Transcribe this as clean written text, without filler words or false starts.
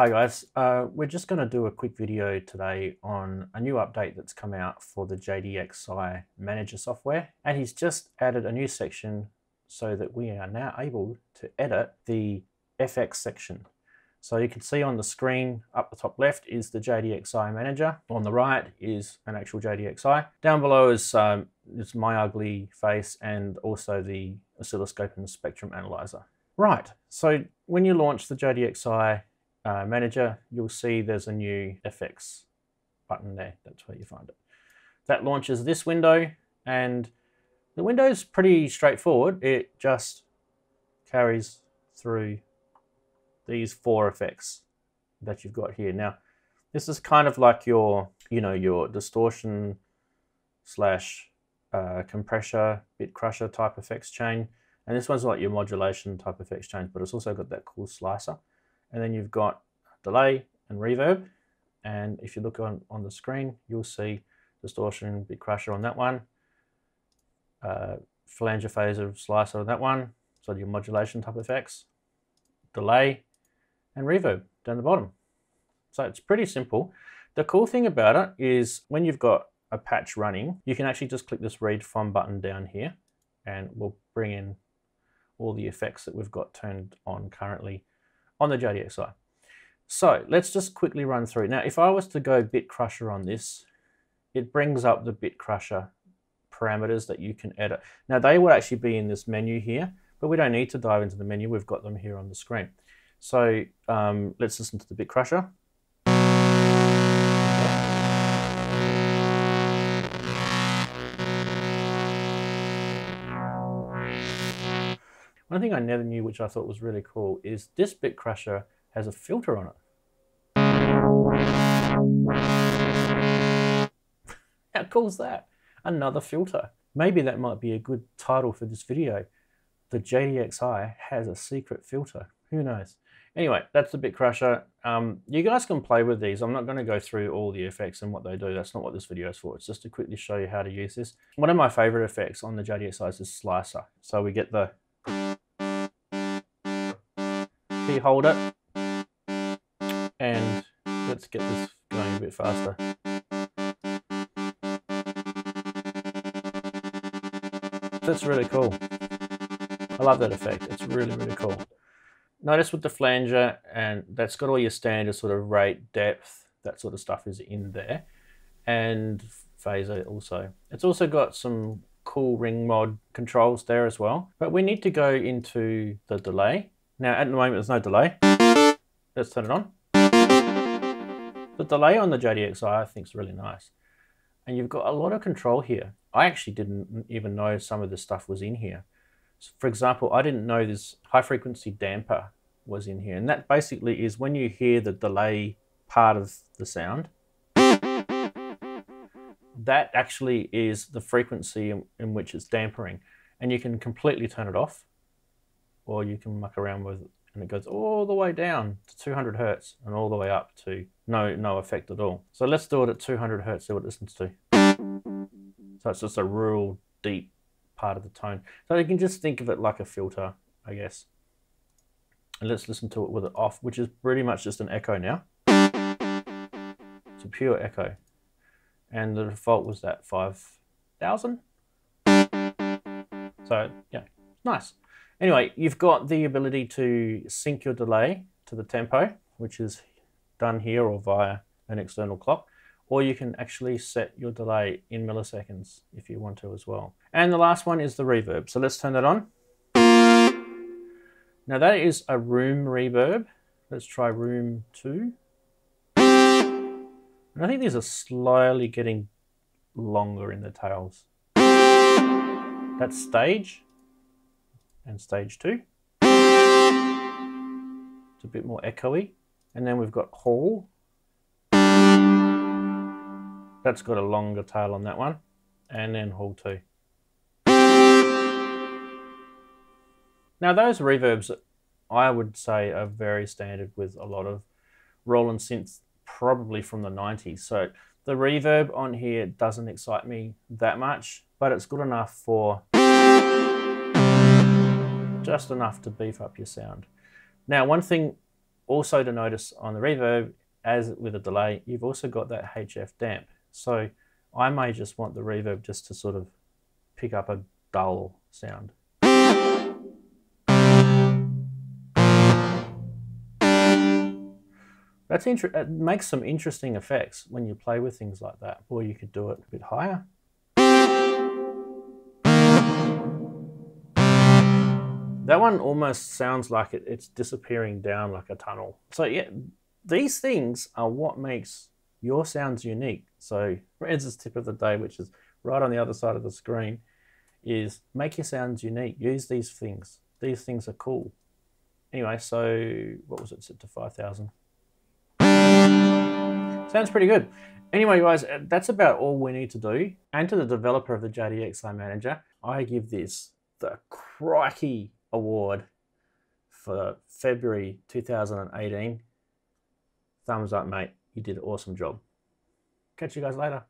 Hi guys, we're just going to do a quick video today on a new update that's come out for the JDXI Manager software, and he's just added a new section so that we are now able to edit the FX section. So you can see on the screen up the top left is the JDXI Manager, on the right is an actual JDXI, down below is my ugly face and also the oscilloscope and the spectrum analyzer. Right, so when you launch the JDXI Manager, you'll see there's a new FX button there. That's where you find it. That launches this window, and the window is pretty straightforward. It just carries through these four effects that you've got here. Now, this is kind of like your distortion slash compressor, BitCrusher type effects chain, and this one's like your modulation type effects chain, but it's also got that cool slicer. And then you've got delay and reverb. And if you look on the screen, you'll see distortion, BitCrusher on that one, flanger, phaser, slicer on that one. So your modulation type effects, delay, and reverb down the bottom. So it's pretty simple. The cool thing about it is when you've got a patch running, you can actually just click this read from button down here, and we'll bring in all the effects that we've got turned on currently on the JDXI. So let's just quickly run through. Now, if I was to go BitCrusher on this, it brings up the BitCrusher parameters that you can edit. Now, they would actually be in this menu here, but we don't need to dive into the menu. We've got them here on the screen. So let's listen to the BitCrusher. One thing I never knew, which I thought was really cool, is this BitCrusher has a filter on it. How cool is that? Another filter. Maybe that might be a good title for this video. The JDXI has a secret filter. Who knows? Anyway, that's the BitCrusher. You guys can play with these. I'm not going to go through all the effects and what they do. That's not what this video is for. It's just to quickly show you how to use this. One of my favorite effects on the JDXI is this slicer. So we get the key holder, and let's get this going a bit faster. That's really cool. I love that effect. It's really, really cool. Notice with the flanger, and that's got all your standard sort of rate, depth, that sort of stuff is in there, and phaser also. It's also got some cool ring mod controls there as well, but we need to go into the delay. Now at the moment there's no delay. Let's turn it on. The delay on the JDXI I think is really nice. And you've got a lot of control here. I actually didn't even know some of this stuff was in here. So for example, I didn't know this high frequency damper was in here. And that basically is when you hear the delay part of the sound, that actually is the frequency in which it's dampering. And you can completely turn it off, or you can muck around with it, and it goes all the way down to 200 hertz and all the way up to no effect at all. So let's do it at 200 hertz, see what it listens to. So it's just a real deep part of the tone. So you can just think of it like a filter, I guess. And let's listen to it with it off, which is pretty much just an echo now. It's a pure echo. And the default was that 5,000. So yeah, nice. Anyway, you've got the ability to sync your delay to the tempo, which is done here or via an external clock, or you can actually set your delay in milliseconds if you want to as well. And the last one is the reverb. So let's turn that on. Now that is a room reverb. Let's try room 2. And I think these are slowly getting longer in the tails. That's stage. And stage 2. It's a bit more echoey. And then we've got hall. That's got a longer tail on that one. And then hall 2. Now those reverbs I would say are very standard with a lot of Roland synths, probably from the 90s. So the reverb on here doesn't excite me that much, but it's good enough for just enough to beef up your sound. Now, one thing Also to notice on the reverb, as with a delay, you've also got that HF damp. So I may just want the reverb just to sort of pick up a dull sound. That's it makes some interesting effects when you play with things like that. Or you could do it a bit higher. That one almost sounds like it's disappearing down like a tunnel. So yeah, these things are what makes your sounds unique. So Red's tip of the day, which is right on the other side of the screen, is make your sounds unique. Use these things. These things are cool. Anyway, so what was it set to 5,000? Sounds pretty good. Anyway, guys, that's about all we need to do. And to the developer of the JDXI Manager, I give this the Crikey Award for February 2018. Thumbs up, mate. You did an awesome job. Catch you guys later.